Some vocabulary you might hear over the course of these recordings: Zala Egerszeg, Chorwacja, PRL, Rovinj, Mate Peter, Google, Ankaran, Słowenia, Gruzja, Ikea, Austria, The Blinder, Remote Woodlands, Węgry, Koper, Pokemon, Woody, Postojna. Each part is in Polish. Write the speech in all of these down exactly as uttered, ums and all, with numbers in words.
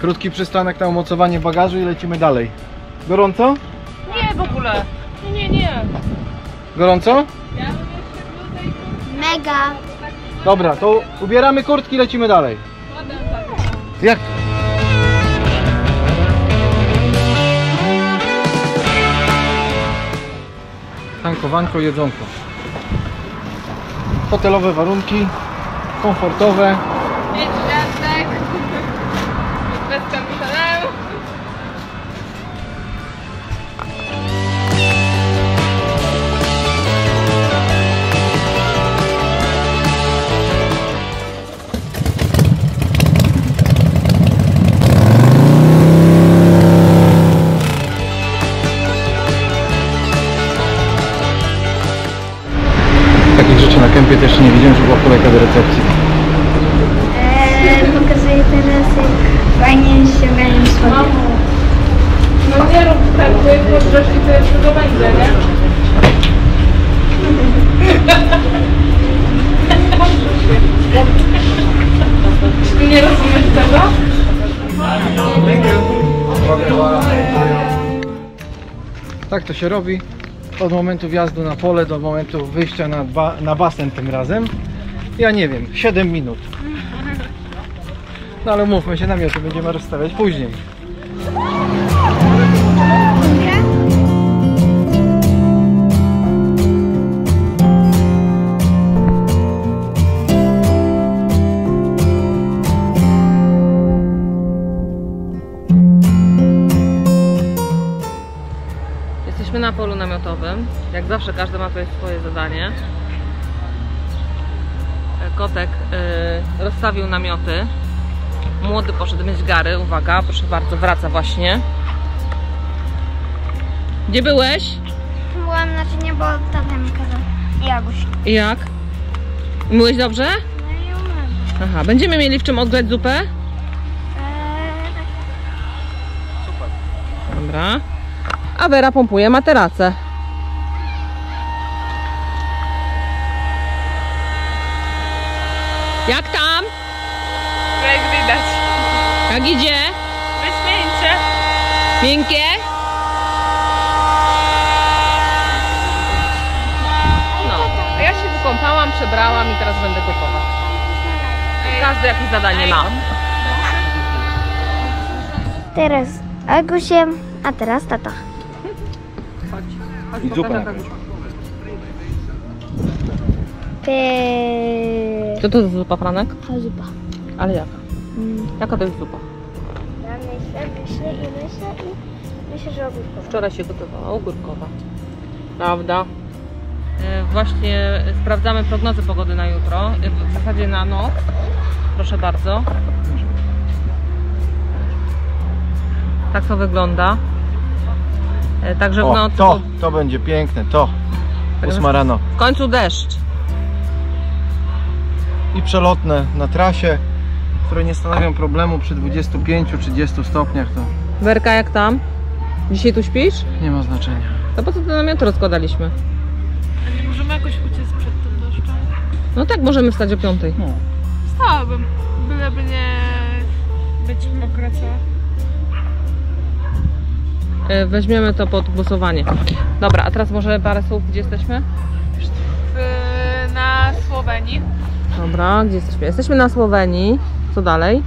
Krótki przystanek na umocowanie bagażu i lecimy dalej. Gorąco? Nie, w ogóle. Nie, nie, nie. Gorąco? Mega. Dobra, to ubieramy kurtki i lecimy dalej. Jak? Tankowanko, jedzonko. Hotelowe warunki, komfortowe. Pięć gwiazdek, bez kapitaleu. Kępie też nie widziałem, że była kolejka do recepcji. Eee, pokazuję teraz, jak fajnie się ogarniam słodem. No nie rób tak, bo jak podróż i to jeszcze to będzie, nie? Nie rozumiesz tego? Tak to się robi. Od momentu wjazdu na pole do momentu wyjścia na, ba na basen tym razem. Ja nie wiem, siedem minut. No ale mówmy się, namioty będziemy rozstawiać później. Na polu namiotowym. Jak zawsze każdy ma tutaj swoje zadanie. Kotek yy, rozstawił namioty. Młody poszedł mieć gary. Uwaga, proszę bardzo, wraca właśnie. Gdzie byłeś? Byłam, znaczy nie, bo tata mi kazał. Jaguś. I jak? Myłeś dobrze? No i umyłam. Aha, będziemy mieli w czym odgrzać zupę? Eee, tak. Super. Dobra. A Wera pompuje materace. Jak tam? Jak widać. Jak idzie? Wyśmienicie. Miękkie? No, a ja się wykąpałam, przebrałam i teraz będę gotować. Każdy jakieś zadanie ma. Teraz Agusiem, a teraz tata. I zupa. Co to jest zupa, Franek? To zupa. Ale jaka? Mm. Jaka to jest zupa? Ja myślę, myślę i myślę i myślę, że ogórkowa. Wczoraj się gotowała ogórkowa. Prawda? Yy, właśnie sprawdzamy prognozy pogody na jutro. Yy, w zasadzie na noc. Proszę bardzo. Tak to wygląda. Także w nocy. To, to będzie piękne, to. Ósma rano. W końcu deszcz. I przelotne na trasie, które nie stanowią problemu przy dwudziestu pięciu do trzydziestu stopniach. To... Werka, jak tam? Dzisiaj tu śpisz? Nie ma znaczenia. To po co te namioty rozkładaliśmy? A nie możemy jakoś uciec przed tym deszczem? No tak, możemy wstać o piątej. No. Wstałabym, byleby nie być mokre, co? Weźmiemy to pod głosowanie. Dobra, a teraz może parę słów, gdzie jesteśmy? W, na Słowenii. Dobra, gdzie jesteśmy? Jesteśmy na Słowenii. Co dalej?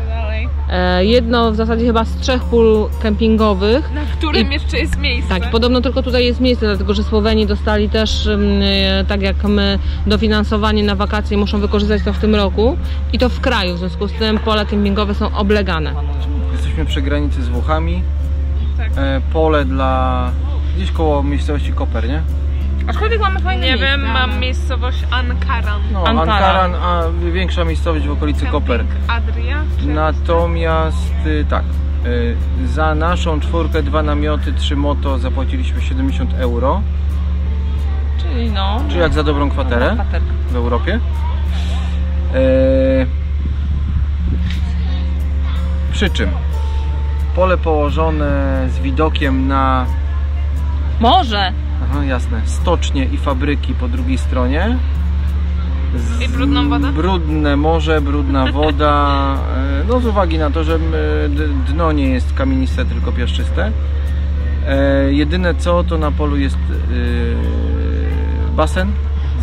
Co dalej? E, jedno w zasadzie chyba z trzech pól kempingowych. Na którym I, jeszcze jest miejsce. Tak, podobno tylko tutaj jest miejsce, dlatego że Słowenii dostali też, m, tak jak my, dofinansowanie na wakacje, muszą wykorzystać to w tym roku. I to w kraju, w związku z tym pola kempingowe są oblegane. Jesteśmy przy granicy z Włochami. Pole dla... gdzieś koło miejscowości Koper, nie? A skąd mamy fajne miejsce? Nie wiem, mam miejscowość Ankaran. No, Ankaran, a większa miejscowość w okolicy Koper. Adria? Natomiast, tak, za naszą czwórkę, dwa namioty, trzy moto zapłaciliśmy siedemdziesiąt euro. Czyli no... Czyli jak za dobrą kwaterę w Europie. Przy czym? Pole położone z widokiem na morze. Aha, jasne. Stocznie i fabryki po drugiej stronie. Z... I brudną wodę? Brudne morze, brudna woda, no z uwagi na to, że dno nie jest kamieniste, tylko piaszczyste. Jedyne co, to na polu jest basen.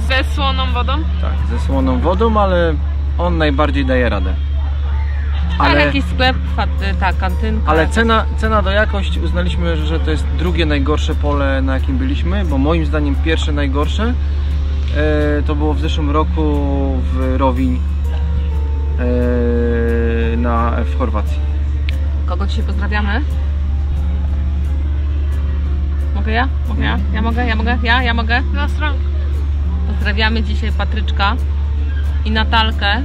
Ze słoną wodą? Tak, ze słoną wodą, ale on najbardziej daje radę. Ale, ale jakiś sklep, ta kantynka. Ale cena, cena do jakości, uznaliśmy, że to jest drugie najgorsze pole, na jakim byliśmy, bo moim zdaniem pierwsze najgorsze e, to było w zeszłym roku w Rovinj e, na, w Chorwacji. Kogo dzisiaj pozdrawiamy? Mogę ja? Mogę ja? Ja mogę? Ja mogę? Ja? Ja mogę? Na stronę. Pozdrawiamy dzisiaj Patryczka i Natalkę.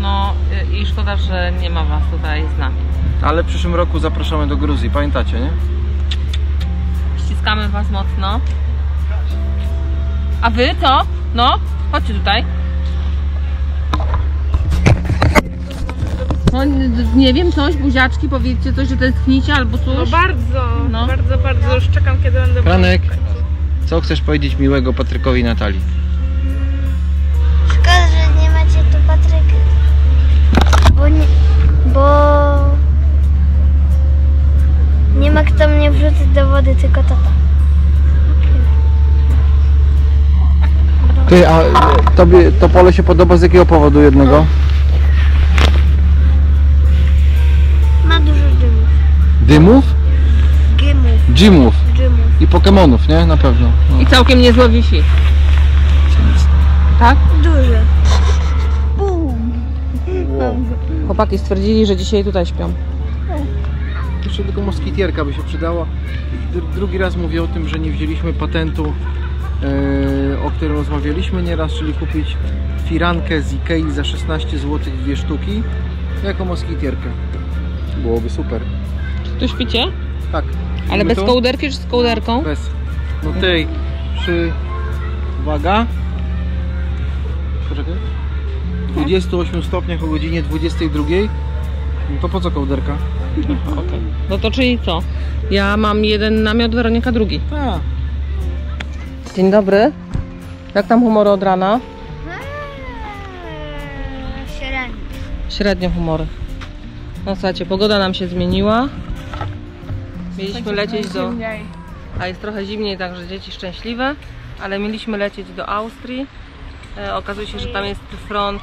No i szkoda, że nie ma was tutaj z nami. Ale w przyszłym roku zapraszamy do Gruzji, pamiętacie, nie? Ściskamy was mocno. A wy co? No, chodźcie tutaj. No, nie wiem, coś, buziaczki, powiedzcie coś, że tęsknicie albo coś. No bardzo, no. bardzo, bardzo. Już czekam, kiedy będę... Franek, co chcesz powiedzieć miłego Patrykowi i Natalii? Szkoda, że nie macie tu Patryka. Bo nie, bo nie ma kto mnie wrzucić do wody, tylko tata. Ty, a tobie to pole się podoba z jakiego powodu jednego? Ma dużo dymów. Dymów? Gimów. Dżimów. I pokemonów, nie? Na pewno. No. I całkiem niezłe wisi. Tak? Duże. Wow. Chłopaki stwierdzili, że dzisiaj tutaj śpią. Jeszcze tylko moskitierka by się przydała. Drugi raz mówię o tym, że nie wzięliśmy patentu, yy, o którym rozmawialiśmy nieraz, czyli kupić firankę z Ikei za szesnaście złotych dwie sztuki jako moskitierkę. Byłoby super. Tu śpicie? Tak. Śpimy. Ale bez tu? Kołderki czy z kołderką? Bez. No tej przy... Uwaga. Poczekaj. dwudziestu ośmiu stopniach o godzinie dwudziestej drugiej, no to po co kołderka? Okay. No to czyli co? Ja mam jeden namiot, Weronika drugi. A. Dzień dobry. Jak tam humory od rana? A, średnio. Średnio humory. No słuchajcie, pogoda nam się zmieniła. Mieliśmy lecieć do... A jest trochę zimniej, także dzieci szczęśliwe. Ale mieliśmy lecieć do Austrii. Okazuje się, że tam jest front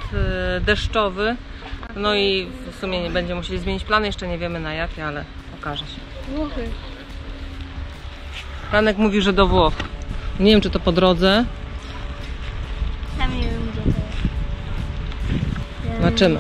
deszczowy, no i w sumie nie będziemy musieli zmienić plany, jeszcze nie wiemy na jakie, ale okaże się. Włochy. Franek mówi, że do Włoch. Nie wiem, czy to po drodze. Sam nie wiem, gdzie to jest. Zobaczymy.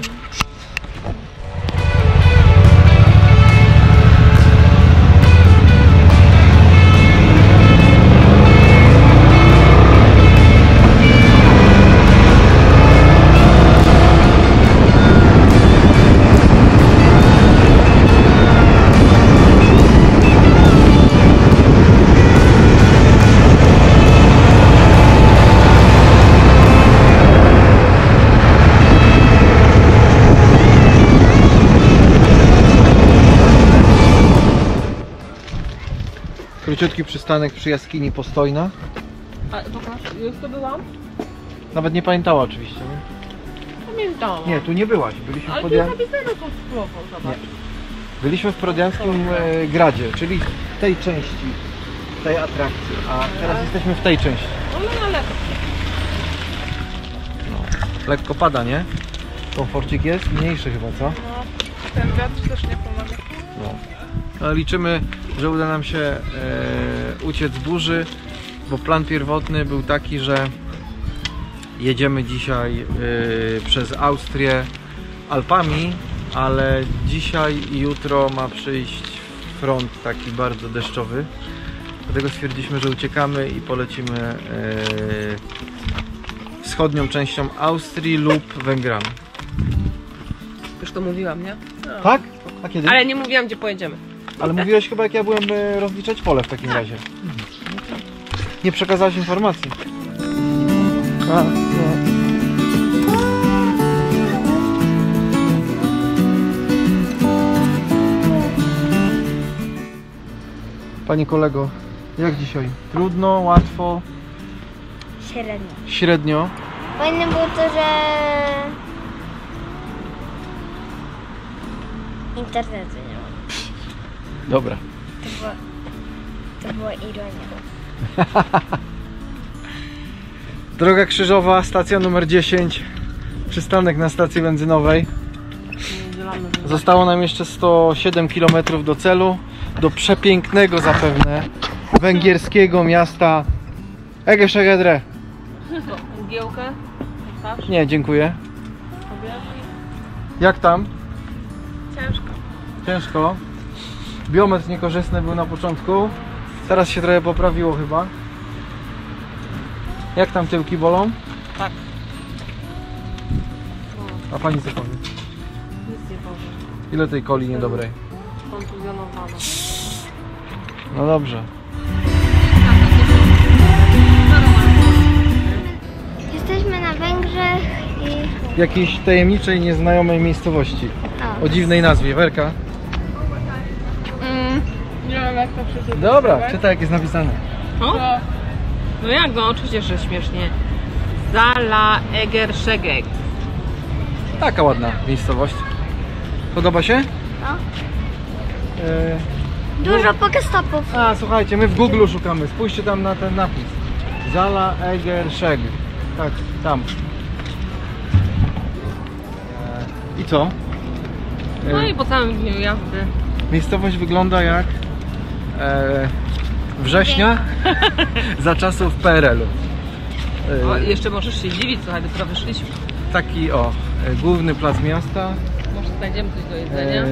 Króciutki przystanek przy jaskini Postojna. A pokaż, już to byłam? Nawet nie pamiętała oczywiście, nie? Pamiętała. Nie, tu nie byłaś. Byliśmy Ale w Prodian... tu jest napisane pod słową, zobacz. Nie. Byliśmy w Prodianskim e, Gradzie, czyli w tej części, tej atrakcji, a teraz Ale... jesteśmy w tej części. No, no, no lekko. No. Lekko pada, nie? Komforcik jest mniejszy chyba, co? No, ten wiatr też nie pomaga. No. No, liczymy, że uda nam się e, uciec z burzy, bo plan pierwotny był taki, że jedziemy dzisiaj e, przez Austrię Alpami, ale dzisiaj i jutro ma przyjść front taki bardzo deszczowy. Dlatego stwierdziliśmy, że uciekamy i polecimy e, wschodnią częścią Austrii lub Węgrami. Już to mówiłam, nie? No. Tak? A kiedy? Ale nie mówiłam, gdzie pojedziemy. Ale mówiłeś chyba, jak ja byłem rozliczać pole w takim razie. Nie przekazałaś informacji. A, no. Panie kolego, jak dzisiaj? Trudno, łatwo? Średnio. Średnio? Fajne było to, że internetu nie ma. Dobra. To była, to była ironia. Droga krzyżowa, stacja numer dziesięć. Przystanek na stacji benzynowej. Zostało nam jeszcze sto siedem kilometrów do celu, do przepięknego zapewne węgierskiego miasta Egerszeg. Giełkę? Nie, dziękuję. Jak tam? Ciężko. Ciężko. Biometr niekorzystny był na początku. Teraz się trochę poprawiło chyba. Jak tam tyłki bolą? Tak. A pani co powie? Nic nie powiem. Ile tej coli niedobrej? Kontuzjonowana. No dobrze. Jesteśmy na Węgrzech i... w jakiejś tajemniczej, nieznajomej miejscowości. A. O dziwnej nazwie. Werka? Mm, nie wiem jak to przeczytać. Dobra, czytaj jak jest napisane. O? No jak no, oczywiście, że śmiesznie. Zala Egerszeg. Taka ładna miejscowość. Podoba się? No. E... Dużo pokestopów. A słuchajcie, my w Google szukamy. Spójrzcie tam na ten napis. Zala Egerszeg. Tak, tam. E... I co? E... No i po całym dniu jazdy. Miejscowość wygląda jak e... września za czasów P R L-u. E... O, jeszcze możesz się dziwić, słuchaj, dopiero wyszliśmy. Taki o, główny plac miasta. Może znajdziemy coś do jedzenia. E,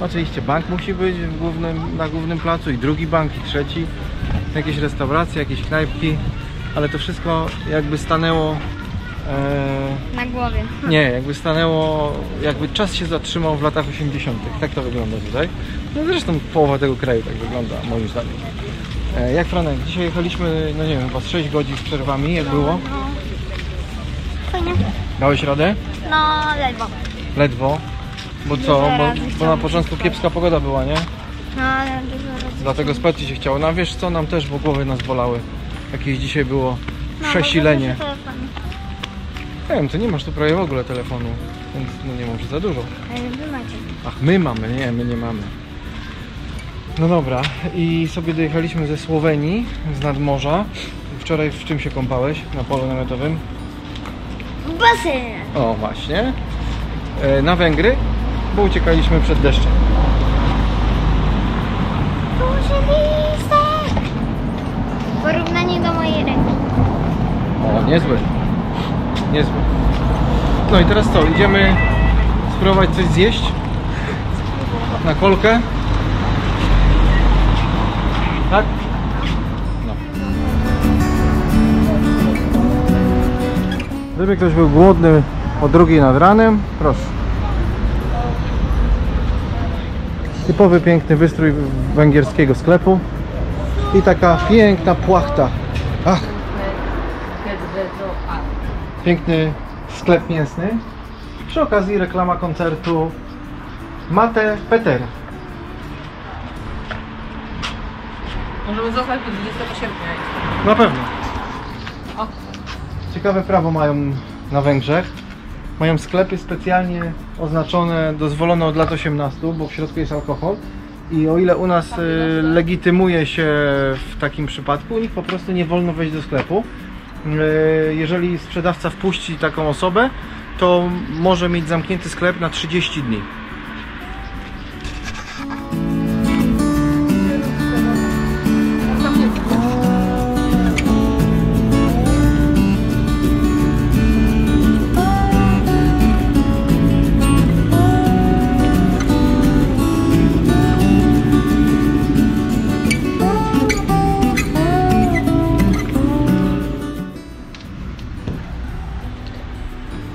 oczywiście bank musi być w głównym, na głównym placu i drugi bank i trzeci. Jakieś restauracje, jakieś knajpki, ale to wszystko jakby stanęło e, na głowie. Nie, jakby stanęło, jakby czas się zatrzymał w latach osiemdziesiątych. Tak to wygląda tutaj. No zresztą połowa tego kraju tak wygląda moim zdaniem. E, jak Franek, dzisiaj jechaliśmy, no nie wiem, chyba sześć godzin z przerwami, jak było? Fajnie. Dałeś radę? No, ledwo. Ledwo? Bo dużo co? Bo, bo na początku kiepska pogoda była, nie? No, ale dużo razy. Dlatego spać ci się chciało. No wiesz co, nam też, bo głowy nas bolały. Jakieś dzisiaj było no, przesilenie. Nie wiem, ty nie masz tu prawie w ogóle telefonu, więc no nie może za dużo. Ale wy macie. Ach, my mamy, nie, my nie mamy. No dobra, i sobie dojechaliśmy ze Słowenii, z nadmorza. Wczoraj w czym się kąpałeś? Na polu namiotowym? Basen. O właśnie. Na Węgry, bo uciekaliśmy przed deszczem. Porównanie do mojej ręki. O, niezły. Niezły. No i teraz co? Idziemy spróbować coś zjeść? Na kolkę? Tak? Gdyby ktoś był głodny o drugiej nad ranem, proszę. Typowy piękny wystrój węgierskiego sklepu i taka piękna płachta. Ach. Piękny sklep mięsny. Przy okazji reklama koncertu Mate Peter. Możemy zostać do dwudziestego sierpnia. Na pewno. Ciekawe prawo mają na Węgrzech. Mają sklepy specjalnie oznaczone, dozwolone od lat osiemnastu, bo w środku jest alkohol. I o ile u nas y, legitymuje się w takim przypadku, u nich po prostu nie wolno wejść do sklepu. Y, jeżeli sprzedawca wpuści taką osobę, to może mieć zamknięty sklep na trzydzieści dni.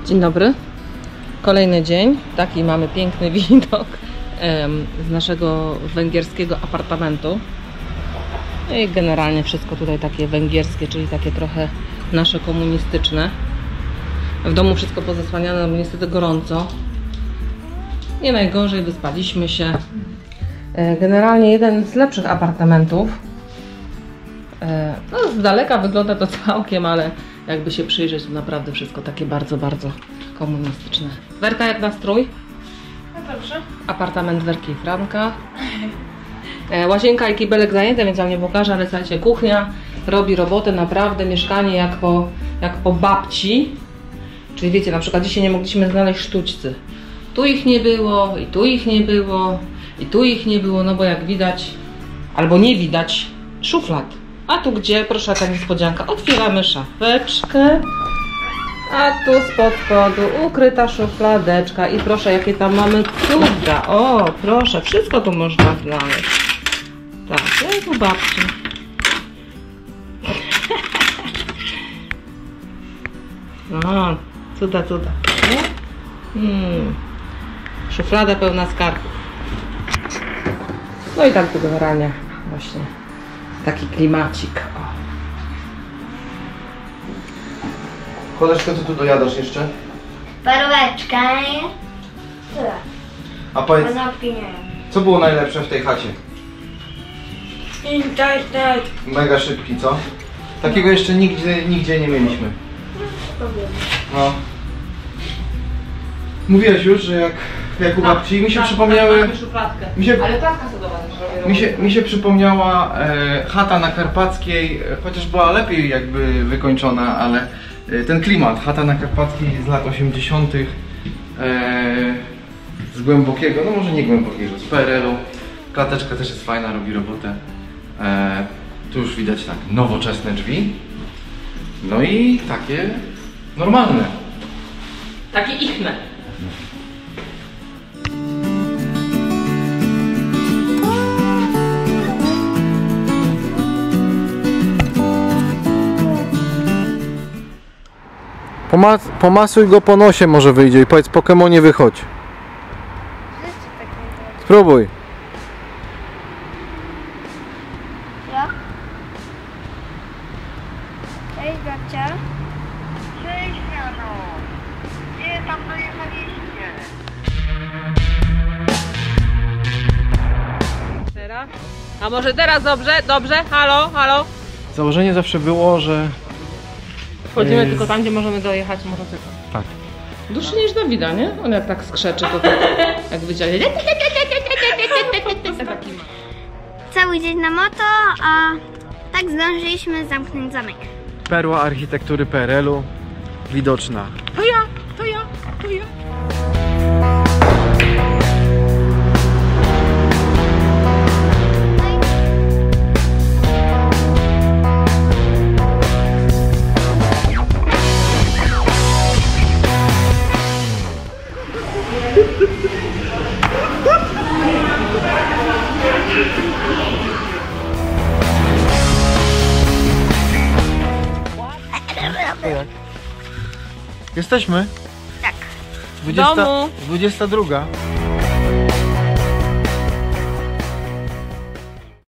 Dzień dobry, kolejny dzień, taki mamy piękny widok em, z naszego węgierskiego apartamentu i generalnie wszystko tutaj takie węgierskie, czyli takie trochę nasze komunistyczne. W domu wszystko pozasłaniane, bo niestety gorąco, nie najgorzej, wyspaliśmy się. E, generalnie jeden z lepszych apartamentów, e, no z daleka wygląda to całkiem, ale jakby się przyjrzeć, to naprawdę wszystko takie bardzo, bardzo komunistyczne. Werka, jak nastrój? No dobrze. Apartament Werki i Franka. Łazienka i kibelek zajęte, więc ja nie pokażę, ale słuchajcie, kuchnia robi robotę, naprawdę mieszkanie jak po, jak po babci. Czyli wiecie, na przykład dzisiaj nie mogliśmy znaleźć sztućcy. Tu ich nie było, i tu ich nie było, i tu ich nie było, no bo jak widać, albo nie widać, szuflad. A tu gdzie? Proszę, ta niespodzianka. Otwieramy szafeczkę, a tu spod spodu ukryta szufladeczka. I proszę, jakie tam mamy cuda. O, proszę, wszystko tu można znaleźć. Tak, jak u babci. No, cuda, cuda. Hmm. Szuflada pełna skarbów. No i tak tu generalnie właśnie taki klimacik. O. Koleżko, co tu dojadasz jeszcze? Paróweczkę. A powiedz, co było najlepsze w tej chacie? Internet. Mega szybki, co? Takiego jeszcze nigdzie, nigdzie nie mieliśmy. No. Mówiłeś już, że jak, jak u babci, mi się tak, przypomniały... Tak, szufladkę. Mi się, ale tatka sodowa też mi się, mi się przypomniała e, chata na Karpackiej, chociaż była lepiej jakby wykończona, ale e, ten klimat, chata na Karpackiej z lat osiemdziesiątych. E, z głębokiego, no może nie głębokiego, z P R L u. Klateczka też jest fajna, robi robotę. E, tu już widać tak nowoczesne drzwi. No i takie normalne. Takie ichne. Pomas pomasuj go po nosie, może wyjdzie i powiedz Pokemonie wychodź. Spróbuj. Ja? Hej, babcia. Cześć, rano. Gdzie tam dojechaliście? Teraz? A może teraz dobrze? Dobrze? Halo, halo? Założenie zawsze było, że wchodzimy jest... tylko tam, gdzie możemy dojechać motocyklem. Tak. Dłuższy niż Dawida, nie? On jak tak skrzeczy, to tak, jak wyciągnie. Cały dzień na moto, a tak zdążyliśmy zamknąć zamek. Perła architektury P R L u widoczna. To ja, to ja, to ja. Jesteśmy? Tak. dwudziesta, w domu. dwudziesta druga.